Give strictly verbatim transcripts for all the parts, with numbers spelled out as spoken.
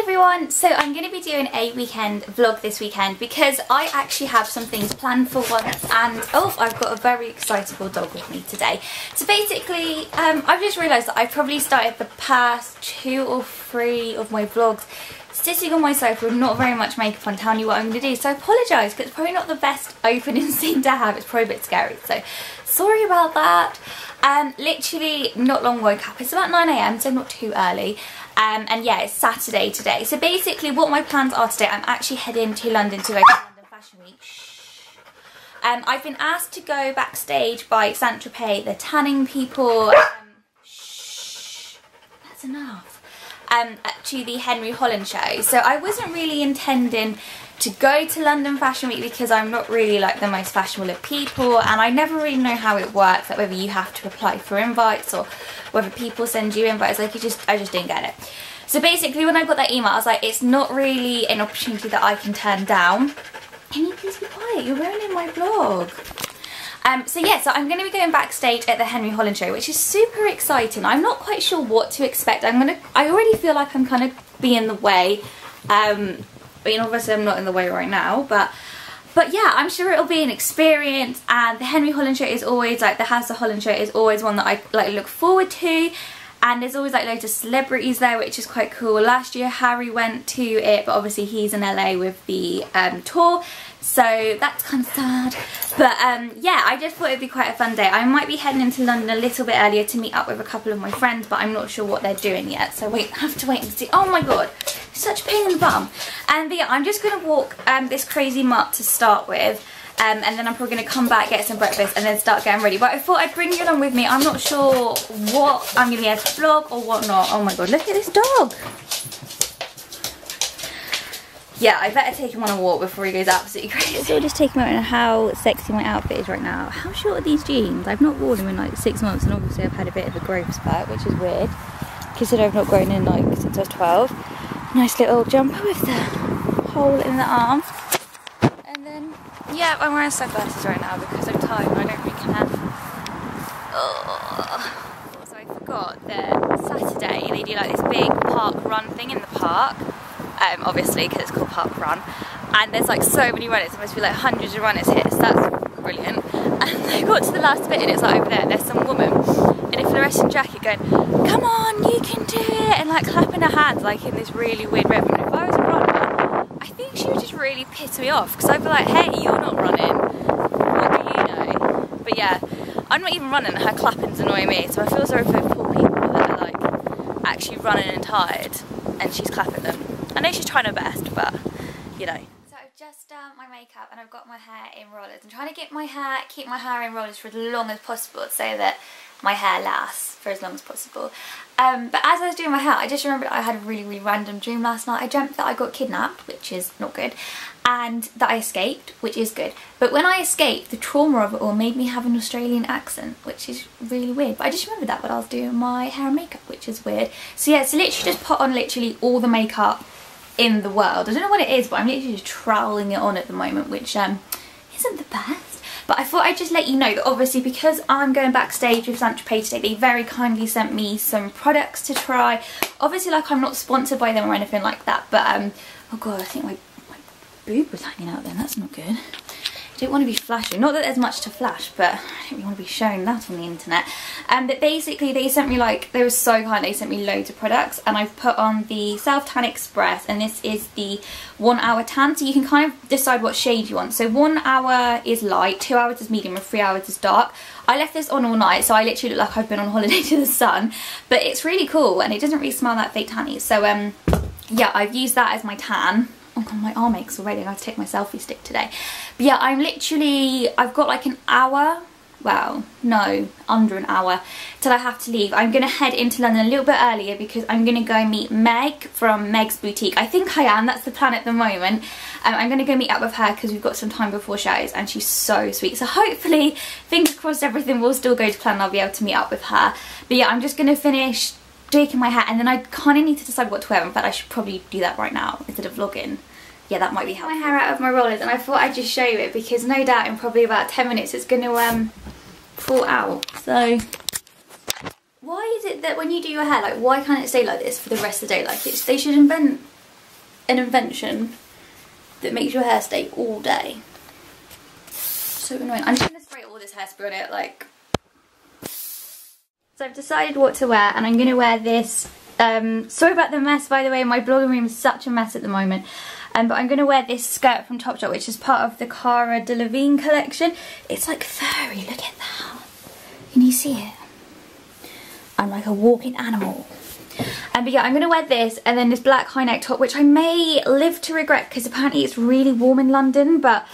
Hi everyone, so I'm going to be doing a weekend vlog this weekend because I actually have some things planned for once, and oh, I've got a very excitable dog with me today. So basically um, I've just realised that I've probably started the past two or three of my vlogs sitting on my sofa with not very much makeup on, telling you what I'm going to do, so I apologise because it's probably not the best opening scene to have. It's probably a bit scary, so sorry about that. Um, literally not long woke up, it's about nine a m so not too early. Um, and yeah, it's Saturday today. So basically what my plans are today, I'm actually heading to London to go to London Fashion Week. Um, I've been asked to go backstage by Saint Tropez, the tanning people. Um, shh, that's enough. Um, to the Henry Holland show. So I wasn't really intending to go to London Fashion Week because I'm not really like the most fashionable of people, and I never really know how it works, like whether you have to apply for invites or whether people send you invites. Like you just, I just didn't get it. So basically when I got that email, I was like, it's not really an opportunity that I can turn down. Can you please be quiet? You're ruining my vlog. Um, so yeah, so I'm going to be going backstage at the Henry Holland show, which is super exciting. I'm not quite sure what to expect. I'm gonna, I already feel like I'm kind of being in the way. Um, I mean, obviously I'm not in the way right now, but but yeah, I'm sure it'll be an experience. And the Henry Holland show is always like, the House of Holland show is always one that I like look forward to, and there's always like loads of celebrities there, which is quite cool. Last year Harry went to it, but obviously he's in L A with the um, tour, so that's kind of sad. But um, yeah, I just thought it'd be quite a fun day. I might be heading into London a little bit earlier to meet up with a couple of my friends, but I'm not sure what they're doing yet, so we have to wait and see. Oh my god, such pain in the bum. And but yeah, I'm just going to walk um, this crazy mart to start with. Um, and then I'm probably going to come back, get some breakfast, and then start getting ready. But I thought I'd bring you along with me. I'm not sure what I'm going to be able to vlog or whatnot. Oh my god, look at this dog. Yeah, I better take him on a walk before he goes absolutely crazy. So we'll just take him out on how sexy my outfit is right now. How short are these jeans? I've not worn them in like six months, and obviously I've had a bit of a growth spurt, which is weird, considering I've not grown in like since I was twelve. Nice little jumper with the hole in the arm. And then, yeah, I'm wearing sunglasses right now because I'm tired and I don't really care. Oh. Also, I forgot that Saturday they do like this big park run thing in the park. Um, obviously, because it's called Park Run, and there's like so many runners, there must be like hundreds of runners here, so that's brilliant. And they got to the last bit and it's like over there, there's some woman in a fluorescent jacket going, come on, you can do it, and like clapping her hands like in this really weird rhythm. And if I was a runner, I think she would just really piss me off, because I'd be like, hey, you're not running, what do you know? But yeah, I'm not even running, her clapping's annoying me, so I feel sorry for poor people that are like actually running and tired and she's clapping them. I know she's trying her best, but you know. So I've just done my makeup and I've got my hair in rollers. I'm trying to get my hair, keep my hair in rollers for as long as possible so that my hair lasts for as long as possible. Um, but as I was doing my hair, I just remembered I had a really, really random dream last night. I dreamt that I got kidnapped, which is not good, and that I escaped, which is good. But when I escaped, the trauma of it all made me have an Australian accent, which is really weird. But I just remembered that when I was doing my hair and makeup, which is weird. So yeah, so literally just put on literally all the makeup in the world. I don't know what it is, but I'm literally just troweling it on at the moment, which um, isn't the best. But I thought I'd just let you know that obviously because I'm going backstage with Saint Tropez today, they very kindly sent me some products to try. Obviously, like, I'm not sponsored by them or anything like that, but um, oh god, I think my, my boob was hanging out then. That's not good. I don't want to be flashing, not that there's much to flash, but I don't really want to be showing that on the internet. Um, but basically they sent me like, they were so kind, they sent me loads of products, and I've put on the Self Tan Express, and this is the one hour tan, so you can kind of decide what shade you want. So one hour is light, two hours is medium, and three hours is dark. I left this on all night, so I literally look like I've been on holiday to the sun, but it's really cool, and it doesn't really smell that fake tanny. So um, yeah, I've used that as my tan. Oh god, my arm aches already, and I have to take my selfie stick today. But yeah, I'm literally, I've got like an hour, well, no, under an hour, till I have to leave. I'm going to head into London a little bit earlier because I'm going to go meet Meg from Meg's Boutique. I think I am, that's the plan at the moment. Um, I'm going to go meet up with her because we've got some time before shows, and she's so sweet. So hopefully, fingers crossed, everything will still go to plan and I'll be able to meet up with her. But yeah, I'm just going to finish doing my hair, and then I kind of need to decide what to wear. In fact, I should probably do that right now instead of vlogging. Yeah, that might be helpful. My hair out of my rollers, and I thought I'd just show you it because no doubt in probably about ten minutes it's going to um fall out. So why is it that when you do your hair, like, why can't it stay like this for the rest of the day? Like, it's, they should invent an invention that makes your hair stay all day. So annoying. I'm just gonna spray all this hairspray on it, like. So I've decided what to wear, and I'm gonna wear this. Um, sorry about the mess, by the way. My blogging room is such a mess at the moment. Um, but I'm gonna wear this skirt from Topshop, which is part of the Cara Delevingne collection. It's like furry. Look at that. Can you see it? I'm like a walking animal. Um, but yeah, I'm going to wear this and then this black high neck top, which I may live to regret because apparently it's really warm in London, but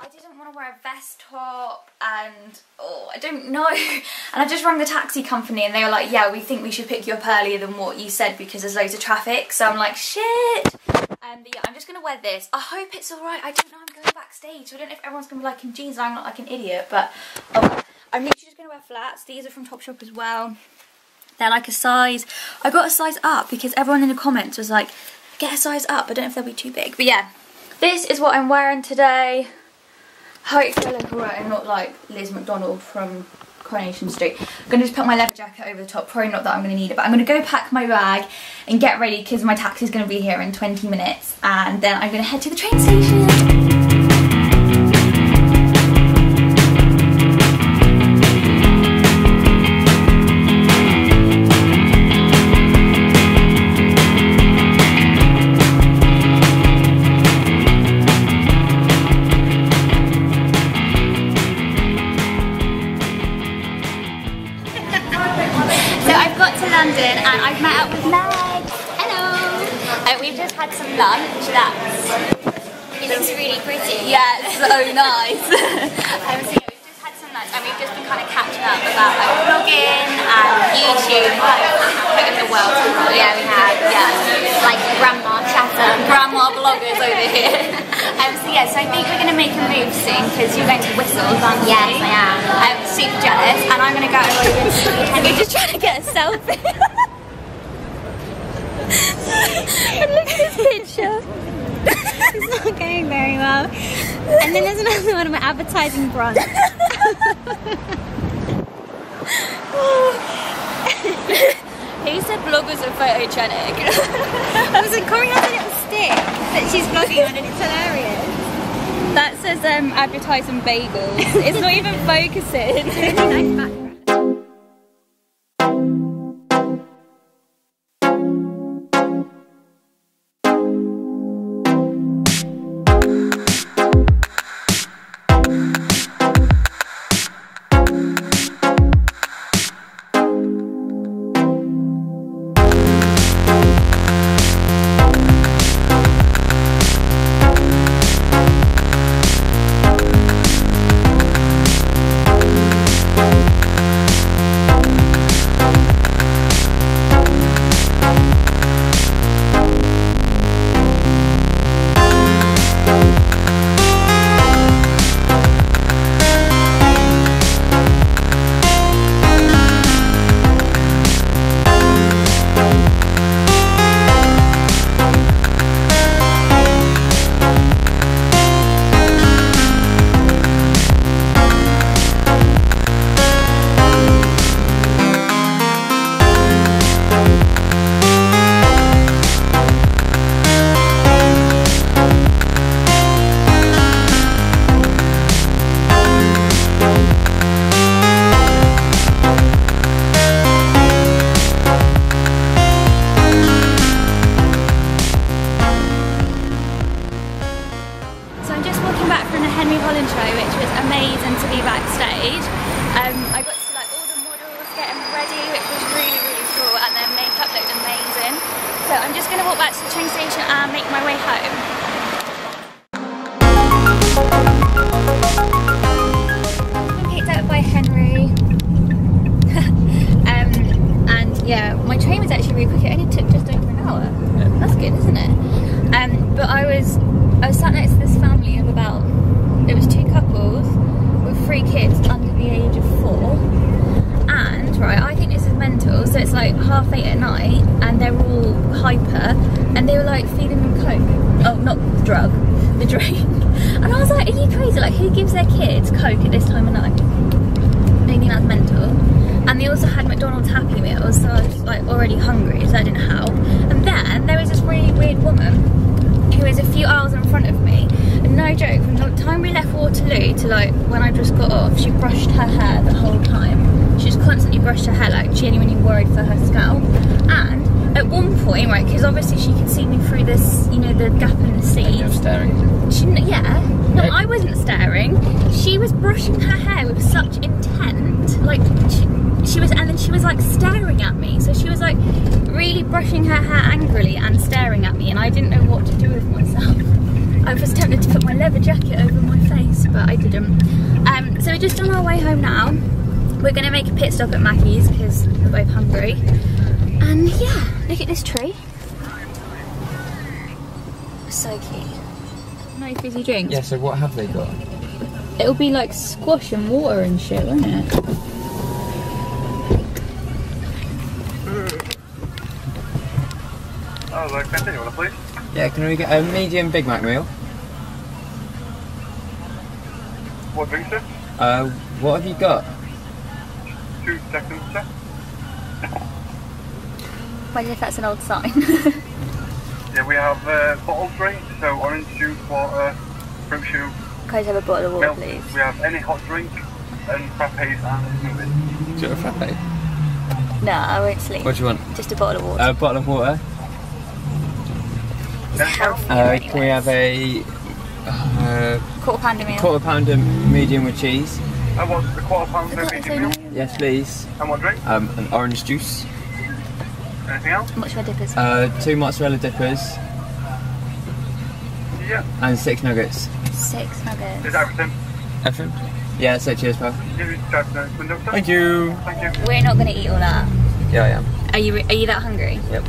I didn't want to wear a vest top and, oh, I don't know. And I just rang the taxi company and they were like, yeah, we think we should pick you up earlier than what you said because there's loads of traffic. So I'm like, shit. Um, but yeah, I'm just going to wear this. I hope it's all right. I don't know. I'm going backstage. So I don't know if everyone's going to be like in jeans and I'm not like an idiot, but oh, I'm literally just going to wear flats. These are from Topshop as well. They're like a size, I got a size up because everyone in the comments was like, get a size up, I don't know if they'll be too big. But yeah, this is what I'm wearing today. Hopefully I look alright, I'm not like Liz McDonald from Coronation Street. I'm going to just put my leather jacket over the top, probably not that I'm going to need it, but I'm going to go pack my bag and get ready because my taxi's going to be here in twenty minutes and then I'm going to head to the train station. Lunch, that's, it looks really pretty. Yeah, it's so nice. um, so yeah, we've just had some lunch and we've just been kind of catching up about like vlogging and YouTube, like putting the world to vlog. Yeah, we had, yeah, like grandma chatter, grandma vloggers over here. um, so yeah, so I think we're going to make a move soon because you're going to Whistles, aren't you? Yes, I am. I'm super jealous and I'm going to go over and see Henry. You're just trying to get a selfie. And look at this picture. It's not going very well. And then there's another one of my advertising brunch. Who said bloggers are photogenic? I was like, Corey has a little stick that she's blogging on and it's hilarious. That says um, advertising bagels. It's not even focusing. It's a really nice background. So I was like already hungry, so I didn't help. And then there was this really weird woman who is a few hours in front of me. And no joke, from the time we left Waterloo to like when I just got off, she brushed her hair the whole time. She just constantly brushed her hair, like genuinely worried for her scalp. And at one point, right, because obviously she could see me through this, you know, the gap in the seat. And you were staring. She, yeah. No, I wasn't staring. She was brushing her hair with such intent. Like, she, she was, and then she was like staring at me. So she was like really brushing her hair angrily and staring at me, and I didn't know what to do with myself. I was tempted to put my leather jacket over my face, but I didn't. Um, so we're just on our way home now. We're going to make a pit stop at Mackie's because we're both hungry. And yeah, look at this tree. So cute. No fizzy drinks. Yeah, so what have they got? It'll be like squash and water and shit, won't it? Oh, like anything you want to please? Yeah, can we get a medium Big Mac meal? What drinks, sir? Uh, what have you got? Two seconds, sir. Well, if that's an old sign. Yeah, we have uh, bottled drinks, so orange juice, water, fruit juice. Can I have a bottle of water, milk, please? We have any hot drink, and frappes and smoothies. Do you want a frappe? No, I won't sleep. What do you want? Just a bottle of water. A uh, bottle of water. Healthy, uh, can we have a uh, quarter pounder meal? Quarter pounder medium with cheese. I want the quarter pounder medium meal. Yes, please. And what drink? Um, an orange juice. Anything else? Mozzarella dippers. Uh, two mozzarella dippers. Yeah. And six nuggets. Six nuggets. Is that everything? Everything? Yeah, that's it. Cheers, pal. Thank you. Thank you. We're not going to eat all that. Yeah, I am. Are you Are you that hungry? Yep.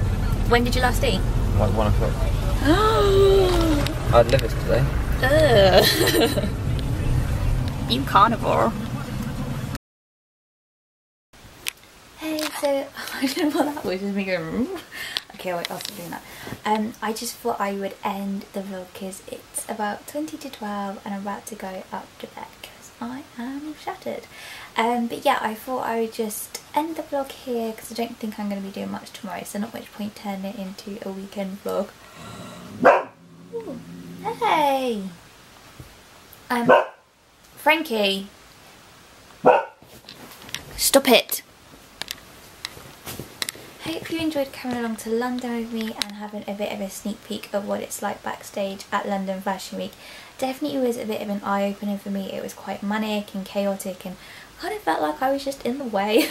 When did you last eat? Like one o'clock. Oh. I had livers today. Ugh. You carnivore. So, I don't know what that was, just me going, okay, wait, I'll stop doing that. Um, I just thought I would end the vlog because it's about twenty to twelve and I'm about to go up to bed because I am shattered. Um, but yeah, I thought I would just end the vlog here because I don't think I'm going to be doing much tomorrow, so not much point turning it into a weekend vlog. Ooh, hey! Um, Frankie! Stop it! Hope you enjoyed coming along to London with me and having a bit of a sneak peek of what it's like backstage at London Fashion Week. Definitely was a bit of an eye-opener for me. It was quite manic and chaotic and kind of felt like I was just in the way.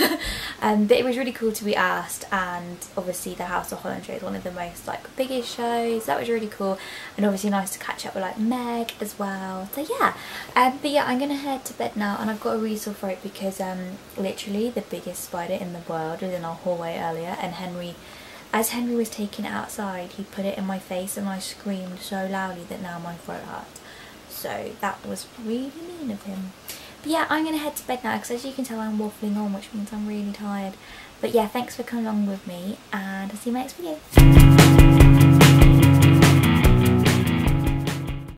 um, but it was really cool to be asked, and obviously the House of Holland show is one of the most like biggest shows. That was really cool, and obviously nice to catch up with like Meg as well. So yeah, um, but yeah, I'm gonna head to bed now, and I've got a real sore throat because um, literally the biggest spider in the world was in our hallway earlier, and Henry, as Henry was taking it outside, he put it in my face, and I screamed so loudly that now my throat hurts. So that was really mean of him. But yeah, I'm going to head to bed now because as you can tell I'm waffling on, which means I'm really tired. But yeah, thanks for coming along with me, and I'll see you in my next video.